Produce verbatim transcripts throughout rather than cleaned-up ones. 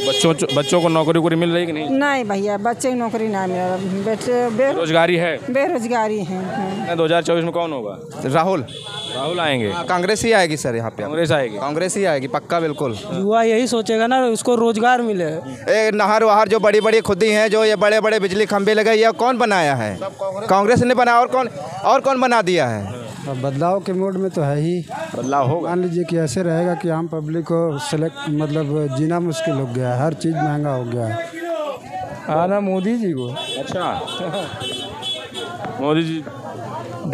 बच्चों बच्चों को नौकरी वोकरी मिल रही कि नहीं? नहीं भैया, बच्चे की नौकरी ना मिल रहा, बेटे बेरोजगारी है, बेरोजगारी है। दो हजार चौबीस में कौन होगा? राहुल राहुल आएंगे? कांग्रेस ही आएगी सर, यहाँ पे कांग्रेस आएगी, कांग्रेस ही आएगी पक्का बिल्कुल। युवा यही सोचेगा ना, उसको रोजगार मिले। ए, नहर वहर जो बड़ी बड़ी खुदी हैं, जो ये बड़े बड़े बिजली खंभे लगे, ये कौन बनाया है? कांग्रेस ने बनाया। और कौन और कौन बना दिया है? बदलाव के मूड में तो है ही, बदलाव होगा। मान लीजिए कि ऐसे रहेगा कि आम पब्लिक को सेलेक्ट मतलब जीना मुश्किल हो गया है, हर चीज़ महंगा हो गया है। आना मोदी जी को। अच्छा मोदी जी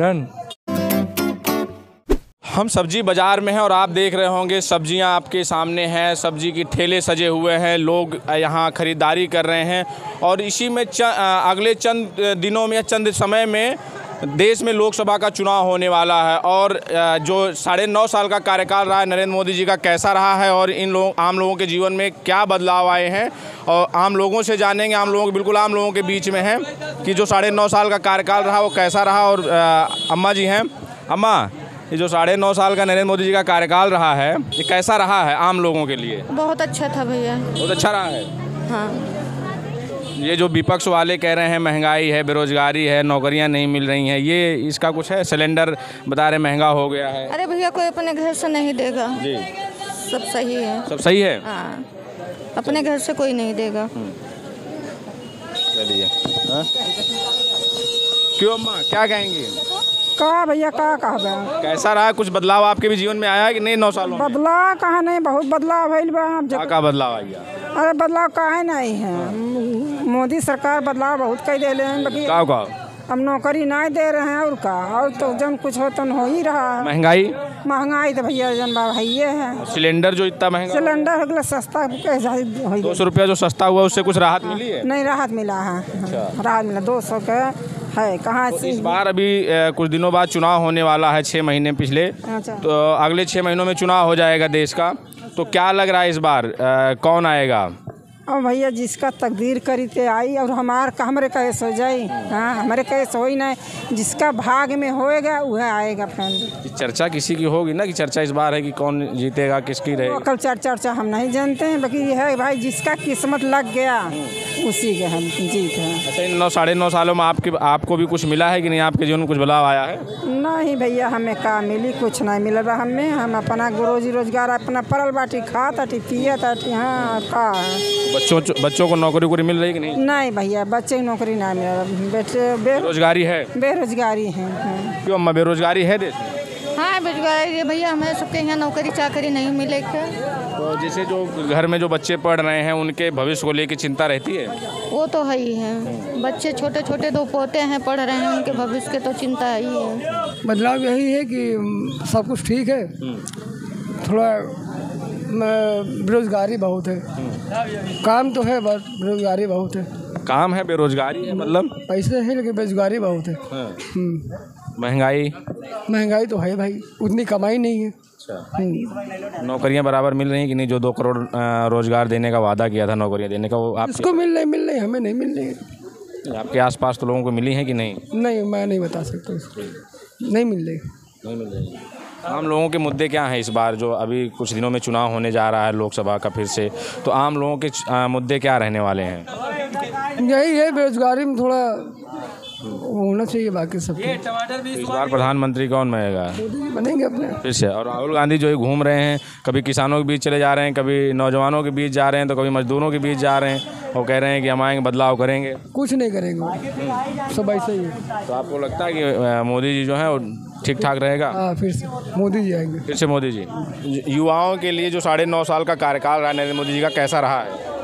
डन। हम सब्जी बाज़ार में हैं और आप देख रहे होंगे सब्जियां आपके सामने हैं, सब्जी की ठेले सजे हुए हैं, लोग यहां खरीदारी कर रहे हैं। और इसी में च, अगले चंद दिनों में या चंद समय में देश में लोकसभा का चुनाव होने वाला है। और जो साढ़े नौ साल का कार्यकाल रहा है नरेंद्र मोदी जी का, कैसा रहा है और इन लोग आम लोगों के जीवन में क्या बदलाव आए हैं, और आम लोगों से जानेंगे। आम लोग बिल्कुल आम लोगों के बीच में हैं कि जो साढ़े नौ साल का कार्यकाल रहा वो कैसा रहा। और अम्मा जी हैं, अम्मा, ये जो साढ़े नौ साल का नरेंद्र मोदी जी का कार्यकाल रहा है ये कैसा रहा है आम लोगों के लिए? बहुत अच्छा था भैया, बहुत अच्छा रहा है। हाँ, ये जो विपक्ष वाले कह रहे हैं महंगाई है, बेरोजगारी है, नौकरियां नहीं मिल रही हैं, ये इसका कुछ है? सिलेंडर बता रहे महंगा हो गया है। अरे भैया, कोई अपने घर से नहीं देगा जी, सब सही है, सब सही है। हाँ, अपने घर से कोई नहीं देगा। चलिए, क्यों अम्मा, क्या कहेंगी? कहा भैया, कहा कहा कैसा रहा है? कुछ बदलाव आपके भी जीवन में आया है कि नहीं? नौ सालों में बदलाव कहाँ नहीं, बहुत बदलाव है। का बदलाव आ गया? अरे बदलाव कहाँ नहीं है, मोदी सरकार बदलाव बहुत कई दे रहे हैं। अब नौकरी नहीं दे रहे हैं और का, और तो जन कुछ हो तो हो ही रहा है। महंगाई महंगाई तो भैया जन भैया है। सिलेंडर जो इतना महंगा, सिलेंडर सस्ता दो सौ रुपया जो सस्ता हुआ, उससे कुछ राहत मिली है? नहीं, राहत मिला है, राहत मिला दो सौ के है। कहाँ तो से इस बार अभी आ, कुछ दिनों बाद चुनाव होने वाला है, छः महीने पिछले, तो अगले छः महीनों में चुनाव हो जाएगा देश का। तो क्या लग रहा है इस बार आ, कौन आएगा? और भैया जिसका तकदीर करी ते आई, और हमार हमारे कैस हो जाए। हाँ, हमारे कैस हो ही नहीं, जिसका भाग में होएगा वह आएगा। फ्रेंड, चर्चा किसी की होगी ना कि चर्चा इस बार है कि कौन जीतेगा, किसकी रहेगी? कल चर्चा चर्चा हम नहीं जानते हैं, बाकी यह है भाई जिसका किस्मत लग गया उसी के हम जीत हैं। अच्छा, इन नौ साढ़े नौ सालों में आपके आपको भी कुछ मिला है कि नहीं? आपके जीवन में कुछ बदलाव आया है? नहीं भैया, हमें का मिली, कुछ नहीं मिल रहा हमें। हम अपना रोजी रोजगार अपना परल बाटी खा ताटी पिया ताटी। हाँ, का बच्चों बच्चों को नौकरी वोकरी मिल रही कि नहीं? नहीं भैया, बच्चे की नौकरी ना मिल रहा, बेटे बेरोजगारी है, बेरोजगारी है। क्यों अम्मा, बेरोजगारी है देश? हाँ, बेरोजगारी भैया, हमें सबके यहाँ नौकरी चाकरी नहीं मिले क्या? तो जैसे जो घर में जो बच्चे पढ़ रहे हैं उनके भविष्य को लेकर चिंता रहती है? वो तो है ही है, बच्चे छोटे छोटे दो पोते हैं पढ़ रहे हैं, उनके भविष्य के तो चिंता ही है। बदलाव यही है कि सब कुछ ठीक है, थोड़ा बेरोजगारी बहुत है, काम तो है बस बेरोजगारी बहुत है। काम है, बेरोजगारी है, मतलब पैसे है लेकिन बेरोजगारी बहुत है। हाँ। महंगाई महंगाई तो है भाई, उतनी कमाई नहीं है। अच्छा, नौकरियां बराबर मिल रही हैं कि नहीं? जो दो करोड़ रोजगार देने का वादा किया था, नौकरियां देने का, वो आप इसको मिल रही? मिल रही, हमें नहीं मिल रही। आपके आसपास तो लोगों को मिली है कि नहीं? नहीं, मैं नहीं बता सकता, नहीं मिल रही, नहीं मिल रही। आम लोगों के मुद्दे क्या हैं इस बार, जो अभी कुछ दिनों में चुनाव होने जा रहा है लोकसभा का फिर से, तो आम लोगों के आ, मुद्दे क्या रहने वाले हैं? यही है, बेरोजगारी में थोड़ा होना चाहिए, बाकी सब। तो इस बार प्रधानमंत्री कौन बनेगा? बनेंगे अपने फिर से। और राहुल गांधी जो घूम रहे हैं, कभी किसानों के बीच चले जा रहे हैं, कभी नौजवानों के बीच जा रहे हैं, तो कभी मजदूरों के बीच जा रहे हैं, और कह रहे हैं कि हम आएंगे बदलाव करेंगे। कुछ नहीं करेंगे, सब ऐसा ही है। तो आपको लगता है कि मोदी जी जो है ठीक ठाक रहेगा? आ, फिर से मोदी जी आएंगे, फिर से मोदी जी। युवाओं के लिए जो साढ़े नौ साल का कार्यकाल रहा नरेंद्र मोदी जी का, कैसा रहा है?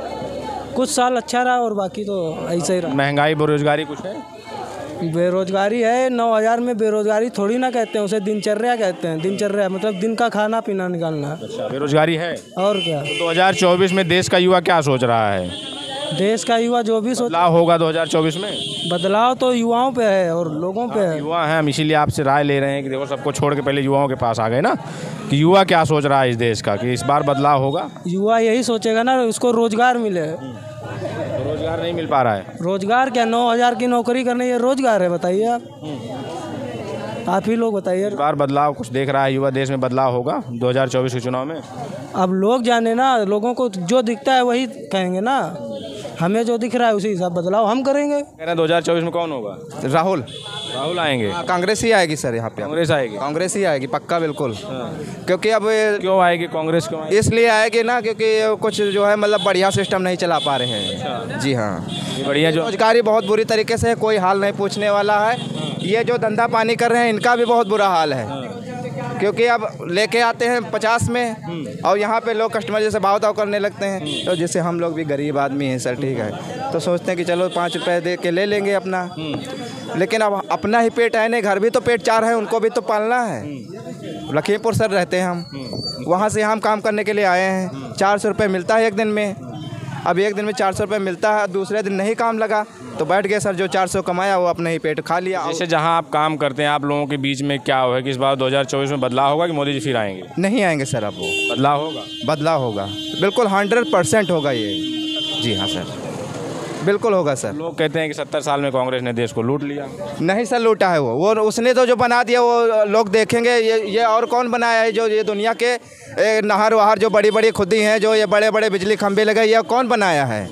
कुछ साल अच्छा रहा और बाकी तो ऐसा ही रहा। महंगाई बेरोजगारी कुछ है? बेरोजगारी है, नौ हज़ार में बेरोजगारी थोड़ी ना कहते हैं, उसे दिनचर्या कहते हैं। दिनचर्या मतलब दिन का खाना पीना निकालना। अच्छा, बेरोजगारी है और क्या। दो हज़ार चौबीस में देश का युवा क्या सोच रहा है? देश का युवा जो भी सोचता होगा दो हज़ार चौबीस में, बदलाव तो युवाओं पे है और लोगों पे है। युवा हैं, हम इसीलिए आपसे राय ले रहे हैं कि देखो सबको छोड़ के पहले युवाओं के पास आ गए ना, कि युवा क्या सोच रहा है इस देश का, कि इस बार बदलाव होगा? युवा यही सोचेगा ना, उसको रोजगार मिले। तो रोजगार नहीं मिल पा रहा है? रोजगार क्या, नौ हज़ार की नौकरी करनी है, रोजगार है बताइए आप। आप ही लोग बताइए। इस बार बदलाव कुछ देख रहा है युवा देश में, बदलाव होगा दो हज़ार चौबीस के चुनाव में? अब लोग जाने ना, लोगों को जो दिखता है वही कहेंगे ना, हमें जो दिख रहा है उसी हिसाब बदलाव हम करेंगे। कह रहे दो हज़ार चौबीस में कौन होगा? राहुल राहुल आएंगे? कांग्रेस ही आएगी सर, यहाँ पे कांग्रेस आएगी, कांग्रेस ही आएगी पक्का बिल्कुल। क्योंकि अब क्यों आएगी कांग्रेस? क्यों इसलिए आएगी ना क्योंकि कुछ जो है मतलब बढ़िया सिस्टम नहीं चला पा रहे हैं। जी हाँ बढ़िया, जो रोजगारी बहुत बुरी तरीके से है, कोई हाल नहीं पूछने वाला है। ये जो धंधा पानी कर रहे हैं इनका भी बहुत बुरा हाल है, क्योंकि अब लेके आते हैं पचास में और यहाँ पे लोग कस्टमर जैसे भाव ताव करने लगते हैं। तो जैसे हम लोग भी गरीब आदमी हैं सर, ठीक है, तो सोचते हैं कि चलो पाँच रुपए दे के ले लेंगे अपना, लेकिन अब अपना ही पेट है नहीं, घर भी तो पेट चार है, उनको भी तो पालना है। लखीमपुर सर रहते हैं हम, वहाँ से हम काम करने के लिए आए हैं। चार सौ रुपये मिलता है एक दिन में, अब एक दिन में चार सौ रुपये मिलता है, दूसरे दिन नहीं काम लगा तो बैठ गए सर, जो चार सौ कमाया वो अपने ही पेट खा लिया। जैसे जहां आप काम करते हैं आप लोगों के बीच में क्या हुआ है कि इस बार दो हज़ार चौबीस में बदलाव होगा कि मोदी जी फिर आएंगे? नहीं आएंगे सर, आप वो बदलाव होगा, बदलाव होगा बिल्कुल हंड्रेड परसेंट होगा ये। जी हाँ सर बिल्कुल होगा सर। लोग कहते हैं कि सत्तर साल में कांग्रेस ने देश को लूट लिया। नहीं सर लूटा है वो, वो उसने तो जो बना दिया वो लोग देखेंगे। ये ये और कौन बनाया है? जो ये दुनिया के नहर वहर जो बड़ी बड़ी खुदी हैं, जो ये बड़े बड़े बिजली खंभे लगे, ये कौन बनाया है?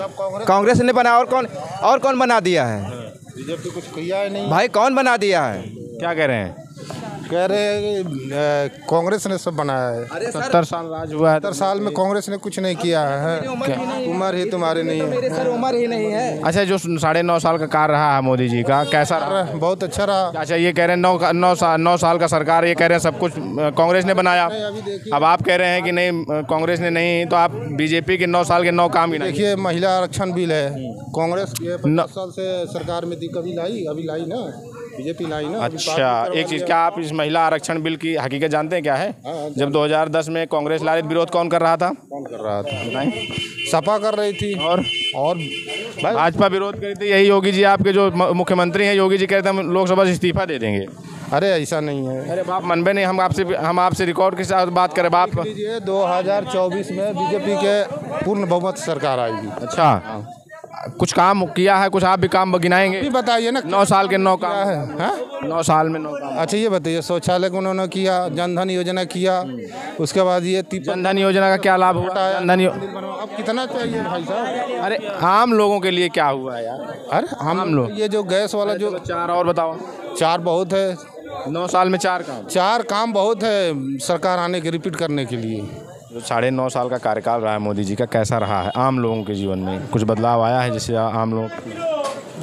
कांग्रेस ने बनाया। और कौन और कौन बना दिया है? बीजेपी कुछ किया है नहीं भाई, कौन बना दिया है? क्या कह रहे हैं? कह रहे कांग्रेस ने सब बनाया है। सत्तर साल राज हुआ है, सत्तर साल में कांग्रेस ने कुछ नहीं किया है। उम्र ही तुम्हारी नहीं है, उम्र ही नहीं है। अच्छा, जो साढ़े नौ साल का कार रहा है मोदी जी का, कैसा रहा? बहुत अच्छा रहा। अच्छा, ये कह रहे हैं नौ नौ साल नौ साल का सरकार, ये कह रहे हैं सब कुछ कांग्रेस ने बनाया। अब आप कह रहे हैं कि नहीं कांग्रेस ने नहीं, तो आप बीजेपी के नौ साल के नौ काम ही नहीं। देखिए महिला आरक्षण बिल है, कांग्रेस साल से सरकार में कभी लाई, अभी लाई ना बीजेपी लाई ना। अच्छा एक चीज़, क्या आप इस महिला आरक्षण बिल की हकीकत जानते हैं क्या है? आ, आ, जब दो हज़ार दस में कांग्रेस ला रही, विरोध कौन कर रहा था? कौन कर रहा था? सपा कर रही थी और और भाजपा विरोध कर रही थी। यही योगी जी आपके जो मुख्यमंत्री हैं, योगी जी कहते हैं हम लोकसभा से इस्तीफा दे देंगे। अरे ऐसा नहीं है, अरे बाप मनबे नहीं, हम आपसे हम आपसे रिकॉर्ड के साथ बात करें बाप। दो हज़ार चौबीस में बीजेपी के पूर्ण बहुमत सरकार आएगी। अच्छा कुछ काम किया है? कुछ आप भी काम गिनाएंगे? बताइए ना, नौ साल के नौ काम है, है? नौ साल में नौ काम। अच्छा ये बताइए, शौचालय को उन्होंने किया, जनधन योजना किया, उसके बाद ये जनधन योजना का क्या लाभ हुआ? जनधन अब कितना चाहिए भाई साहब? अरे आम लोगों के लिए क्या हुआ है यार? अरे आम लोग, ये जो गैस वाला जो चार, और बताओ चार बहुत है, नौ साल में चार काम, चार काम बहुत है सरकार आने के, रिपीट करने के लिए। जो साढ़े नौ साल का कार्यकाल रहा है मोदी जी का, कैसा रहा है? आम लोगों के जीवन में कुछ बदलाव आया है जिससे आम लोग?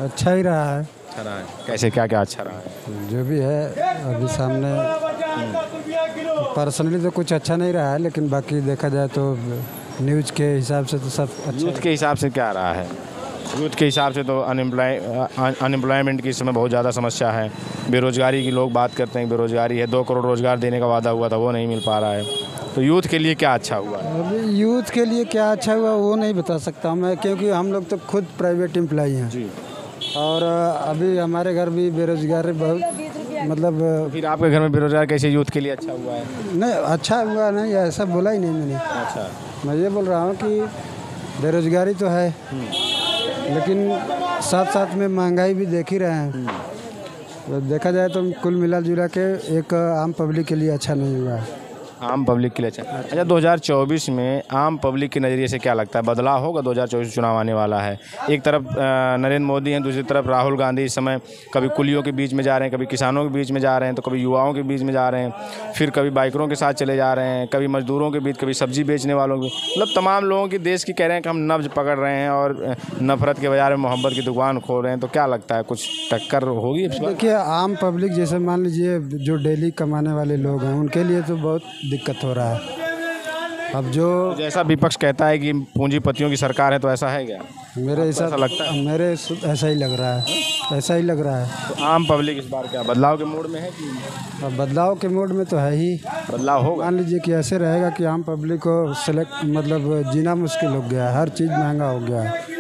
अच्छा ही रहा है। अच्छा रहा है कैसे, क्या क्या अच्छा रहा है? जो भी है अभी सामने, पर्सनली तो कुछ अच्छा नहीं रहा है, लेकिन बाकी देखा जाए तो न्यूज़ के हिसाब से तो सब अच्छा। न्यूज़ के हिसाब से क्या रहा है? यूथ के हिसाब से तो अनएम्प्लॉय अनएम्प्लॉयमेंट की इस समय बहुत ज़्यादा समस्या है, बेरोजगारी की लोग बात करते हैं, बेरोजगारी है। दो करोड़ रोज़गार देने का वादा हुआ था, वो नहीं मिल पा रहा है। तो यूथ के लिए क्या अच्छा हुआ? यूथ के लिए क्या अच्छा हुआ वो नहीं बता सकता मैं, क्योंकि हम लोग तो खुद प्राइवेट एम्प्लॉय हैं जी, और अभी हमारे घर भी बेरोजगारी बहुत, मतलब। फिर आपके घर में बेरोजगार कैसे यूथ के लिए अच्छा हुआ है? नहीं अच्छा हुआ नहीं, ऐसा बोला ही नहीं मैंने। अच्छा मैं ये बोल रहा हूँ कि बेरोजगारी तो है, लेकिन साथ साथ में महंगाई भी देख ही रहे हैं। तो देखा जाए तो कुल मिला जुला के एक आम पब्लिक के लिए अच्छा नहीं हुआ है। आम पब्लिक के लिए अच्छा। अच्छा दो हज़ार चौबीस में आम पब्लिक के नज़रिए से क्या लगता है, बदलाव होगा? दो हज़ार चौबीस चुनाव आने वाला है, एक तरफ नरेंद्र मोदी हैं, दूसरी तरफ राहुल गांधी। इस समय कभी कुलियों के बीच में जा रहे हैं, कभी किसानों के बीच में जा रहे हैं, तो कभी युवाओं के बीच में जा रहे हैं, फिर कभी बाइकरों के साथ चले जा रहे हैं, कभी मजदूरों के बीच, कभी सब्जी बेचने वालों के, मतलब तमाम लोगों की देश की कह रहे हैं कि हम नब्ज पकड़ रहे हैं और नफरत के बाजार में मोहब्बत की दुकान खोल रहे हैं। तो क्या लगता है कुछ टक्कर होगी? देखिए आम पब्लिक जैसे मान लीजिए जो डेली कमाने वाले लोग हैं, उनके लिए तो बहुत दिक्कत हो रहा है। अब जो जैसा विपक्ष कहता है कि पूंजीपतियों की सरकार है, तो ऐसा है क्या? मेरे हिसाब से लगता है, मेरे ऐसा ही लग रहा है, ऐसा ही लग रहा है। तो आम पब्लिक इस बार क्या बदलाव के मूड में है कि? अब बदलाव के मूड में तो है ही, बदलाव होगा। मान लीजिए कि ऐसे रहेगा कि आम पब्लिक को सेलेक्ट मतलब जीना मुश्किल हो गया है, हर चीज़ महंगा हो गया है।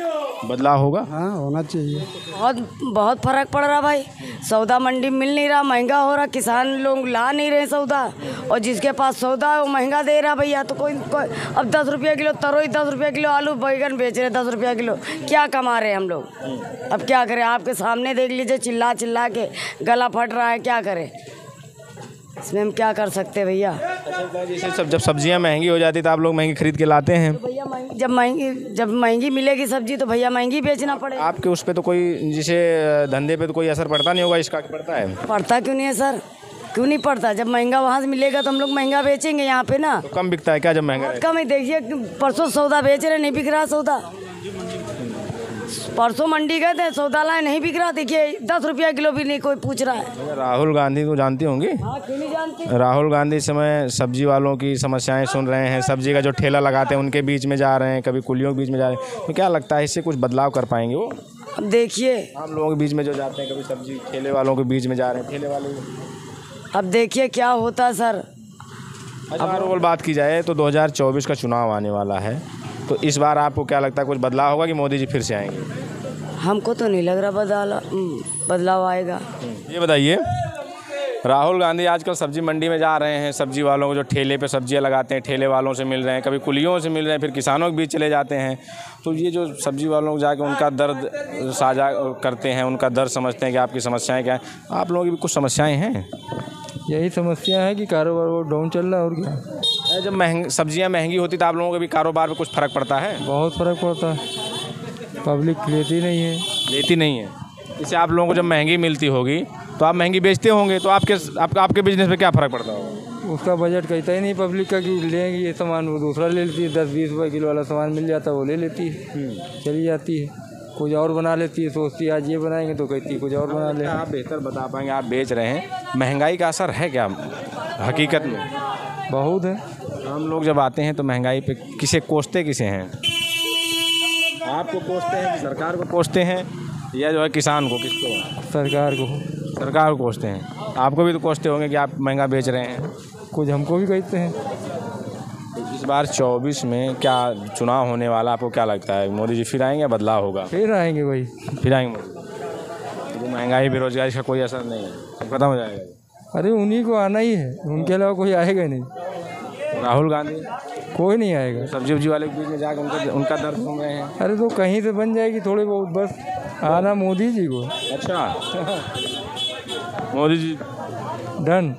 बदलाव होगा? हाँ होना चाहिए। बहुत बहुत फर्क पड़ रहा भाई, सौदा मंडी मिल नहीं रहा, महंगा हो रहा, किसान लोग ला नहीं रहे सौदा, और जिसके पास सौदा है वो महंगा दे रहा भैया। तो कोई, कोई अब दस रुपया किलो तरोई, दस रुपया किलो आलू बैगन बेच रहे, दस रुपया किलो क्या कमा रहे हम लोग? अब क्या करें, आपके सामने देख लीजिए, चिल्ला चिल्ला के गला फट रहा है, क्या करें? इसमें हम क्या कर सकते हैं भैया। अच्छा, जैसे सब जब सब्जियां महंगी हो जाती तो आप लोग महंगी खरीद के लाते हैं। तो भैया जब महंगी जब महंगी मिलेगी सब्जी तो भैया महंगी बेचना पड़ेगा। आपके उस पर तो कोई जैसे धंधे पे तो कोई असर पड़ता नहीं होगा इसका? पड़ता है। पड़ता क्यों नहीं है सर, क्यों नहीं पड़ता? जब महंगा वहाँ से मिलेगा तो हम लोग महंगा बेचेंगे यहाँ पे ना। तो कम बिकता है क्या जब महंगा? कम ही देखिए, परसों सौदा बेच रहे नहीं बिक रहा सौदा, परसों मंडी गए थे सौदा लाए नहीं बिक रहा, देखिए दस रुपया किलो भी नहीं कोई पूछ रहा है। राहुल गांधी को जानती होंगी? हाँ, क्यों नहीं जानती। राहुल गांधी इस समय सब्जी वालों की समस्याएं सुन रहे हैं, सब्जी का जो ठेला लगाते हैं उनके बीच में जा रहे हैं, कभी कुलियों के बीच में जा रहे हैं, तो क्या लगता है इससे कुछ बदलाव कर पाएंगे वो? देखिए हम लोगों के बीच में जो जाते हैं, कभी सब्जी ठेले वालों के बीच में जा रहे हैं, ठेले वाले, अब देखिए क्या होता है सर। अगर और बात की जाए तो दो हज़ार चौबीस का चुनाव आने वाला है, तो इस बार आपको क्या लगता है कुछ बदलाव होगा कि मोदी जी फिर से आएंगे? हमको तो नहीं लग रहा बदलाव बदलाव आएगा। ये बताइए, राहुल गांधी आजकल सब्जी मंडी में जा रहे हैं, सब्जी वालों को जो ठेले पे सब्जियां लगाते हैं ठेले वालों से मिल रहे हैं, कभी कुलियों से मिल रहे हैं, फिर किसानों के बीच चले जाते हैं, तो ये जो सब्जी वालों को जाके उनका दर्द साझा करते हैं, उनका दर्द समझते हैं कि आपकी समस्याएँ क्या हैं। आप लोगों की भी कुछ समस्याएँ हैं? यही समस्या है कि कारोबार वो डाउन चल रहा है। और क्या, जब महंगी सब्जियां महंगी होती तो आप लोगों के भी कारोबार पे कुछ फ़र्क पड़ता है? बहुत फ़र्क पड़ता है, पब्लिक लेती नहीं है। लेती नहीं है, इससे आप लोगों को जब महंगी मिलती होगी तो आप महंगी बेचते होंगे, तो आपके आपका आपके बिजनेस पे क्या फ़र्क पड़ता होगा? उसका बजट कहता ही नहीं पब्लिक का कि लेंगे ये सामान, वो दूसरा ले लेती है, दस बीस रुपये किलो वाला सामान मिल जाता है वो ले लेती है, चली जाती है, कुछ और बना लेती है, सोचती है आज ये बनाएंगे तो कहती है कुछ और बना ले। आप बेहतर बता पाएंगे, आप बेच रहे हैं, महंगाई का असर है क्या हकीकत में? बहुत है। हम लोग जब आते हैं तो महंगाई पे किसे कोसते किसे हैं? आपको कोसते हैं, सरकार को कोसते हैं, या जो है किसान को? किसको? सरकार को। सरकार को कोसते हैं, आपको भी तो कोसते होंगे कि आप महंगा बेच रहे हैं। कुछ हमको भी कहते हैं। इस बार चौबीस में क्या चुनाव होने वाला, आपको क्या लगता है मोदी जी फिर आएंगे या बदलाव होगा? फिर आएंगे भाई, फिर आएंगे। तो महंगाई बेरोजगारी का कोई असर नहीं है, सब खत्म हो जाएगा? अरे उन्हीं को आना ही है, उनके अलावा कोई आएगा नहीं। राहुल गांधी कोई नहीं आएगा। सब्जी उब्जी वाले के बीच में जाकर उनका उनका दर्द सुन रहे हैं। अरे तो कहीं से बन जाएगी थोड़ी बहुत, बस आना मोदी जी को। अच्छा मोदी जी डन।